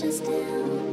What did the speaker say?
precious down.